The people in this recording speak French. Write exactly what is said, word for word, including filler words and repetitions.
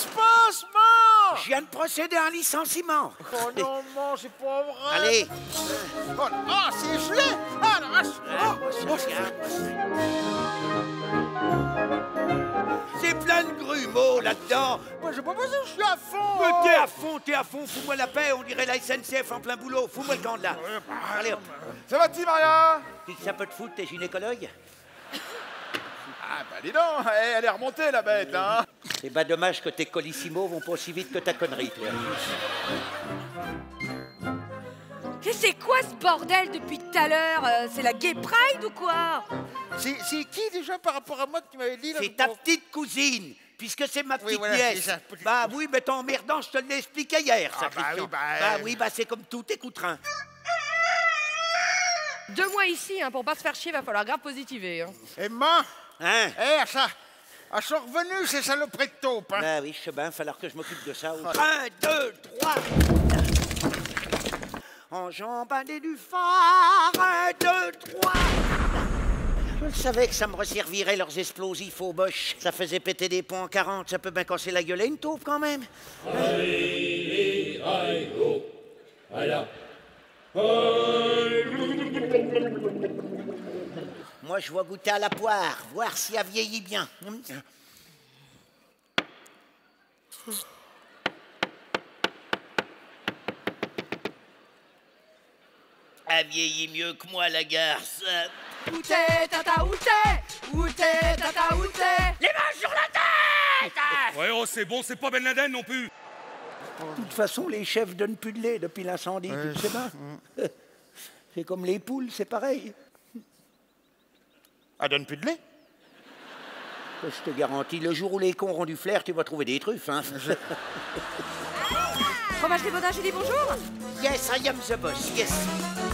se passe, man? Je viens de procéder à un licenciement. Oh non, man, c'est pas vrai. Allez. Oh, oh c'est gelé. Ah, la vache. Oh, c'est plein de grumeaux là-dedans. Moi, j'ai pas besoin, je suis à fond. Mais t'es à fond, t'es à fond. Fous-moi la paix, on dirait la S N C F en plein boulot. Fous-moi le camp de là. Allez, hop. Ça va, petit Maria? Tu sais pas de foot, t'es gynécologue? Ah bah dis donc, elle est remontée la bête, hein. C'est bah dommage que tes colissimo vont pas aussi vite que ta connerie, toi. C'est quoi ce bordel depuis tout à l'heure? C'est la Gay Pride ou quoi? C'est qui déjà par rapport à moi que tu m'avais dit là? C'est ta petite cousine, puisque c'est ma petite nièce. Bah oui, mais t'es emmerdant, je te l'ai expliqué hier, ça, Christian. Bah oui, bah c'est comme tout, écoute rien. Deux mois ici, hein, pour pas se faire chier, va falloir grave positiver. Hein. Emma, hein? Eh, à ça, à son revenu, ces saloperies de taupe. Hein. Bah oui, je sais bien, il va falloir que je m'occupe de ça. Ou... Un, deux, trois. Enjambadé du phare, un, deux, trois. Je savais que ça me resservirait leurs explosifs aux boches. Ça faisait péter des ponts en quarante, ça peut bien casser la gueule à une taupe quand même. Allez, allez, go. Voilà. Moi, je vois goûter à la poire, voir si elle vieillit bien. Elle vieillit mieux que moi, la garce. Où t'es, tata, où t'es? Où t'es, tata, où t'es? Les mains sur la tête! Ouais, oh, c'est bon, c'est pas Ben Laden non plus. De toute façon, les chefs donnent plus de lait depuis l'incendie, oui. Tu sais pas. Mm. C'est comme les poules, c'est pareil. Ah, donne plus de lait? Je te garantis, le jour où les cons auront du flair, tu vas trouver des truffes, hein. Je... Fromage des Bodin's, j'ai dit bonjour? Yes, I am the boss, yes.